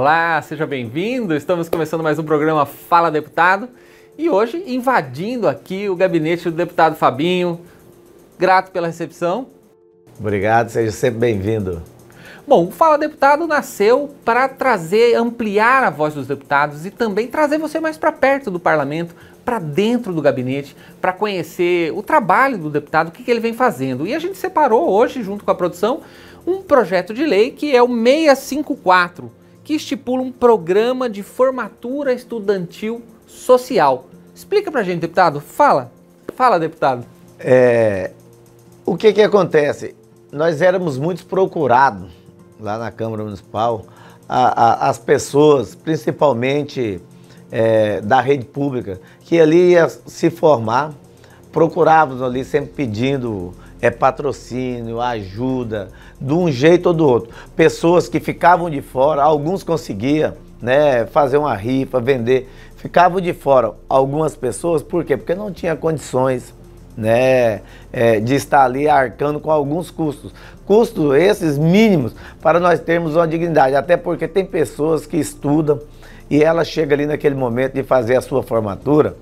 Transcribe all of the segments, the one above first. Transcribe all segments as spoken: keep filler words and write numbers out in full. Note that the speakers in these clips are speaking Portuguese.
Olá, seja bem-vindo! Estamos começando mais um programa Fala Deputado e hoje invadindo aqui o gabinete do deputado Fabinho. Grato pela recepção. Obrigado, seja sempre bem-vindo. Bom, o Fala Deputado nasceu para trazer, ampliar a voz dos deputados e também trazer você mais para perto do parlamento, para dentro do gabinete, para conhecer o trabalho do deputado, o que, que ele vem fazendo. E a gente separou hoje, junto com a produção, um projeto de lei que é o seiscentos e cinquenta e quatro, que estipula um programa de formatura estudantil social. Explica pra gente, deputado. Fala. Fala, deputado. É, o que que acontece? Nós éramos muito procurados lá na Câmara Municipal, a, a, as pessoas, principalmente é, da rede pública, que ali ia se formar, procurávamos ali sempre pedindo... É patrocínio, ajuda, de um jeito ou do outro. Pessoas que ficavam de fora, alguns conseguiam, né, fazer uma rifa, vender. Ficavam de fora algumas pessoas, por quê? Porque não tinha condições, né, é, de estar ali arcando com alguns custos. Custos esses mínimos para nós termos uma dignidade, até porque tem pessoas que estudam e ela chega ali naquele momento de fazer a sua formatura,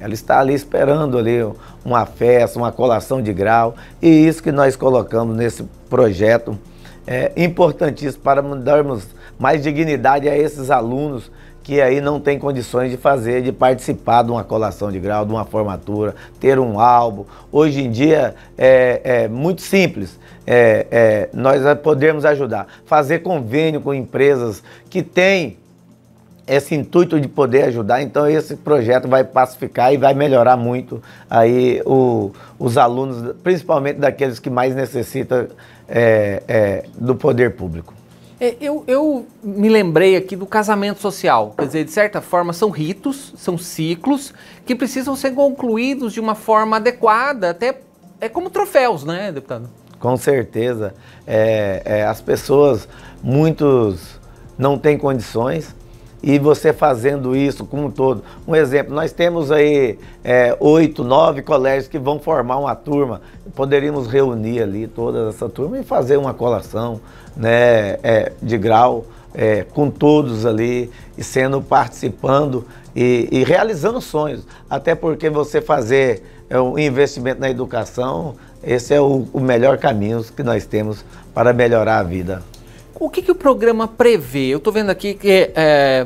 ela está ali esperando ali uma festa, uma colação de grau, e isso que nós colocamos nesse projeto é importantíssimo para darmos mais dignidade a esses alunos que aí não têm condições de fazer, de participar de uma colação de grau, de uma formatura, ter um álbum. Hoje em dia é, é muito simples, é, é, nós podemos ajudar, fazer convênio com empresas que têm esse intuito de poder ajudar. Então esse projeto vai pacificar e vai melhorar muito aí o, os alunos, principalmente daqueles que mais necessitam é, é, do poder público. Eu, eu me lembrei aqui do casamento social, quer dizer, de certa forma são ritos, são ciclos que precisam ser concluídos de uma forma adequada, até é como troféus, né, deputado? Com certeza, é, é, as pessoas, muitos não têm condições, e você fazendo isso como um todo. Um exemplo, nós temos aí é, oito, nove colégios que vão formar uma turma. Poderíamos reunir ali toda essa turma e fazer uma colação, né, é, de grau é, com todos ali, e sendo participando e, e realizando sonhos. Até porque você fazer é, um investimento na educação, esse é o, o melhor caminho que nós temos para melhorar a vida. O que que o programa prevê? Eu estou vendo aqui que é,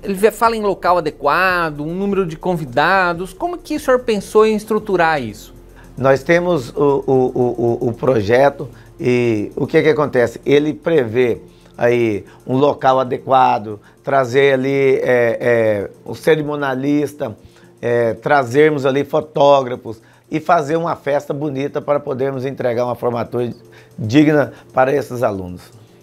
ele fala em local adequado, um número de convidados. Como que o senhor pensou em estruturar isso? Nós temos o, o, o, o projeto e o que que acontece? Ele prevê aí um local adequado, trazer ali é, é, o cerimonialista, é, trazermos ali fotógrafos, e fazer uma festa bonita para podermos entregar uma formatura digna para esses alunos.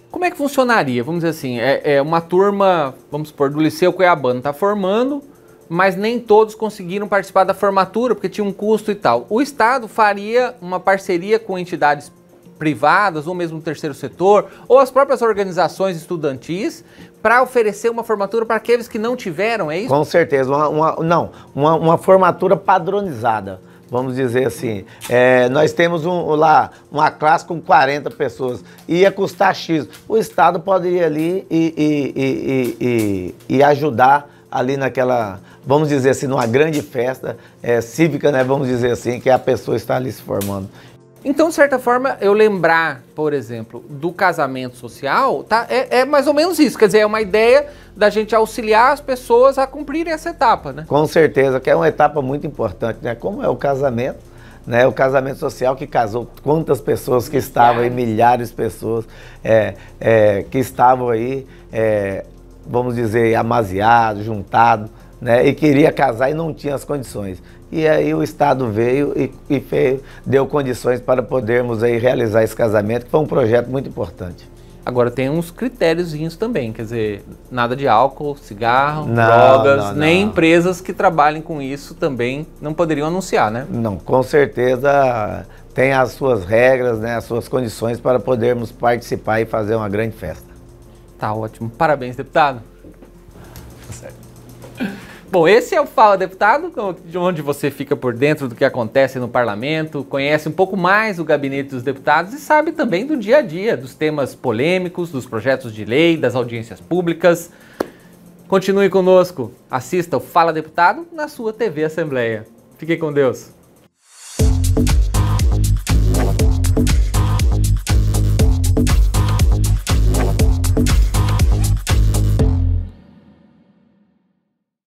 Como é que funcionaria? Vamos dizer assim, é, é uma turma, vamos supor, do Liceu Cuiabano está formando, mas nem todos conseguiram participar da formatura porque tinha um custo e tal. O Estado faria uma parceria com entidades privadas ou mesmo terceiro setor ou as próprias organizações estudantis para oferecer uma formatura para aqueles que não tiveram, é isso? Com certeza, uma, uma, não, uma, uma formatura padronizada. Vamos dizer assim, é, nós temos um, lá uma classe com quarenta pessoas, ia custar X. O Estado pode ir ali e, e, e, e, e ajudar ali naquela, vamos dizer assim, numa grande festa é, cívica, né, vamos dizer assim, que a pessoa está ali se formando. Então, de certa forma, eu lembrar, por exemplo, do casamento social, tá? é, é mais ou menos isso. Quer dizer, é uma ideia da gente auxiliar as pessoas a cumprirem essa etapa, né? Com certeza, que é uma etapa muito importante, né? Como é o casamento, né? O casamento social que casou quantas pessoas que estavam aí, milhares de pessoas é, é, que estavam aí, é, vamos dizer, amaziados, juntados, né? E queria casar e não tinha as condições. E aí o Estado veio e, e fez, deu condições para podermos aí realizar esse casamento, que foi um projeto muito importante. Agora tem uns critériozinhos também, quer dizer, nada de álcool, cigarro, não, drogas, não, não. Nem empresas que trabalhem com isso também não poderiam anunciar, né? Não, com certeza tem as suas regras, né, as suas condições para podermos participar e fazer uma grande festa. Tá ótimo, parabéns, deputado. Tá certo. Bom, esse é o Fala Deputado, onde você fica por dentro do que acontece no parlamento, conhece um pouco mais o gabinete dos deputados e sabe também do dia a dia, dos temas polêmicos, dos projetos de lei, das audiências públicas. Continue conosco, assista o Fala Deputado na sua T V Assembleia. Fique com Deus.